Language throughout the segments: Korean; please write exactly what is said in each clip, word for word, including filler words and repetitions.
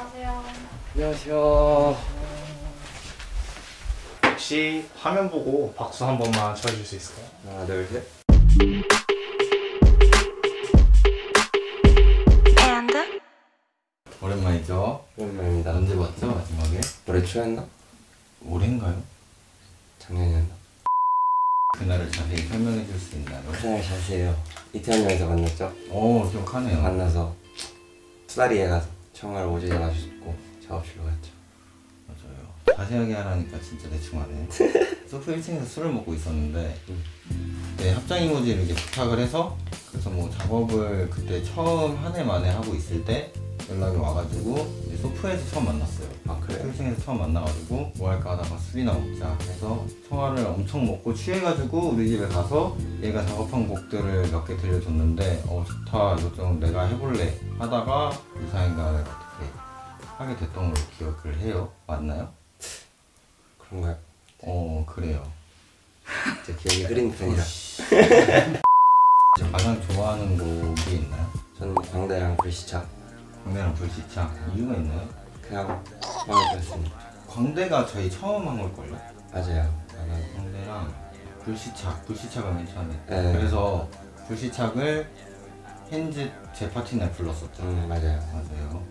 안녕하세요. 안녕하세요. 혹시 화면 보고 박수 한 번만 쳐줄 수 있을까요? 하나, 둘, 셋. 오랜만이죠? 오랜만입니다. 언제 봤죠? 마지막에? 올해 초였나? 올해인가요? 작년이었나? 그날을 자세히 설명해 줄 수 있나요? 그날 자세히요. 이태원에서 만났죠? 오, 기억하네요. 만나서 수다리에 가서 청아를 오지게 놔주셨고 작업실로 갔죠. 맞아요. 자세하게 하라니까 진짜 대충 안 해. 소프 일 층에서 술을 먹고 있었는데 네, 합장 이모지를 이렇게 부탁을 해서 그래서 뭐 작업을 그때 처음 한 해 만에 하고 있을 때 연락이 와가지고 이제 소프에서 처음 만났어요. 아 그래요? 소프에서 처음 만나가지고 뭐 할까 하다가 술이나 먹자 해서 청아를 엄청 먹고 취해가지고 우리 집에 가서 얘가 작업한 곡들을 몇 개 들려줬는데 어 좋다 이거 좀 내가 해볼래 하다가 이사인가를 어떻게 하게 됐던 걸로 기억을 해요. 맞나요? 그런가요? 네. 어 그래요. 제 기억이 흐린 편이라. 가장 좋아하는 곡이 있나요? 저는 광대랑 불시착. 광대랑 불시착 이유가 있나요? 그냥 마음에 들었습니다. 광대가 저희 처음 한 걸걸요? 맞아요. 맞아요. 광대랑 불시착, 불시착을 맨 처음에 네. 그래서 불시착을 핸즈 제 파티날 불렀었죠. 음, 맞아요. 맞아요.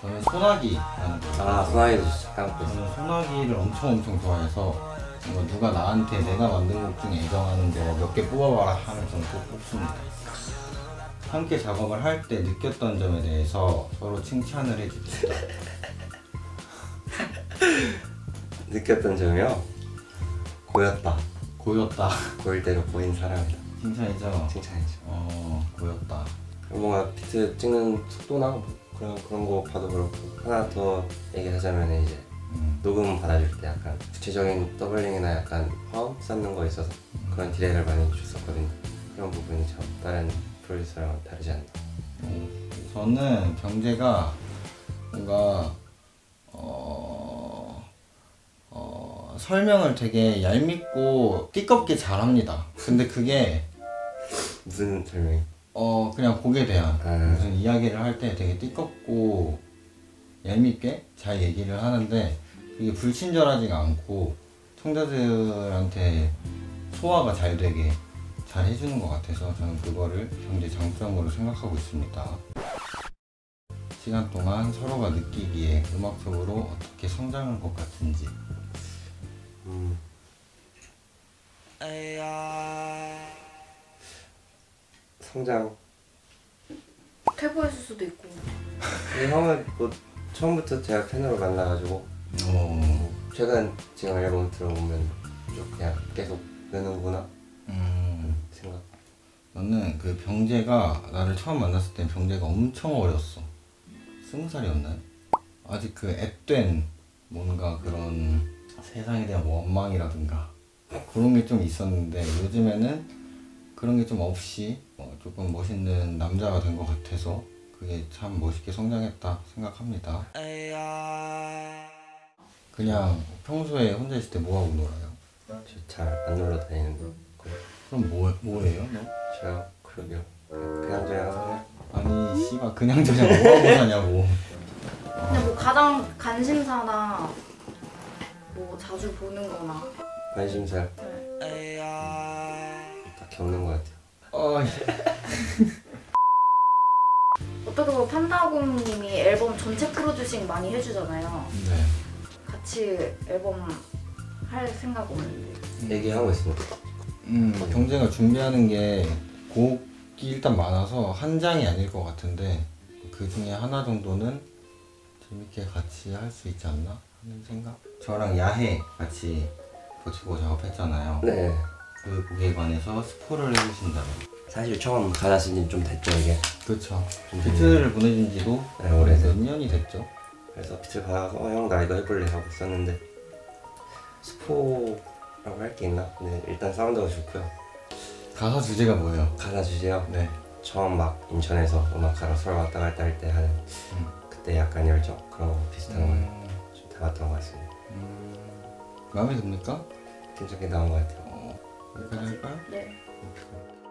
저는 소나기라는 곡. 아 소나기도 진짜 저는 소나기를 엄청 엄청 좋아해서 뭐 누가 나한테 내가 만든 곡 중에 애정하는 거 몇 개 뽑아봐라 하면 저는 꼭 뽑습니다. 함께 작업을 할 때 느꼈던 점에 대해서 서로 칭찬을 해줍시다. 느꼈던 점이요? 고였다. 고였다. 고일 대로 보인 사람이다. 칭찬이죠? 칭찬이죠. 어, 고였다. 뭔가 비트 찍는 속도나 그런, 그런 거 봐도 그렇고 하나 더 얘기하자면 이제 음. 녹음 받아줄 때 약간 구체적인 더블링이나 약간 화음 쌓는 거에 있어서 그런 디렉을 많이 줬었거든요. 그런 부분이 참 다른 프로듀서랑 다르지 않나. 음, 저는 경제가 뭔가 어, 어, 설명을 되게 얄밉고 띠껍게 잘합니다. 근데 그게 무슨 설명이? 어 그냥 곡에 대한 아. 무슨 이야기를 할 때 되게 띠껍고 얄밉게 잘 얘기를 하는데 이게 불친절하지가 않고 청자들한테 소화가 잘 되게 잘 해주는 것 같아서 저는 그거를 경제 장점으로 생각하고 있습니다. 시간 동안 서로가 느끼기에 음악적으로 어떻게 성장한 것 같은지. 음. 성장. 퇴보했을 수도 있고. 형은 뭐 처음부터 제가 팬으로 만나가지고. 어. 최근 지금 앨범 들어보면 그냥 계속 느는구나. 음. 생각. 나는 그 병재가 나를 처음 만났을 때 병재가 엄청 어렸어. 스무 살이었나요? 아직 그 앳된 뭔가 그런 세상에 대한 원망이라든가 그런 게 좀 있었는데 요즘에는 그런 게 좀 없이 조금 멋있는 남자가 된 것 같아서 그게 참 멋있게 성장했다 생각합니다. 그냥 평소에 혼자 있을 때 뭐하고 놀아요? 저 잘 안 놀러 다니는데. 그럼 뭐, 뭐예요? 너? 저요? 그러게요. 그냥 저냥 사냐? 아니 씨발 그냥 저냥 뭐하고 사냐고. 근데 뭐 가장 관심사나 뭐 자주 보는 거나 관심사요? 네. 딱히 없는 것 같아요. 어... 어떻게 보면 판다곰님이 앨범 전체 프로듀싱 많이 해주잖아요. 네. 같이 앨범 할 생각 없는데 얘기하고 있습니다. 음, 경제가 준비하는 게 곡이 일단 많아서 한 장이 아닐 것 같은데 그 중에 하나 정도는 재밌게 같이 할 수 있지 않나 하는 생각? 저랑 야해 같이 버티고 작업했잖아요. 네. 그 곡에 관해서 스포를 해주신다면? 사실 처음 가다신 지 좀 됐죠 이게? 그렇죠. 비트를 보내준 지도 네, 오래돼서 몇 년이 됐죠. 그래서 비트를 받아서 어, 형 나 이거 해볼래 하고 있었는데 스포... 라고 할 게 있나? 근데 일단 사운드가 좋고요. 가사 주제가 뭐예요? 가사 주제요? 네. 처음 막 인천에서 음악하러 서울 왔다 갔다 할 때 하는 음. 그때 약간 열정? 그런 거 비슷한 음. 거 좀 담았던 것 같습니다. 음. 마음에 듭니까? 괜찮게 나온 것 같아요. 어, 여기까지 할까요? 네.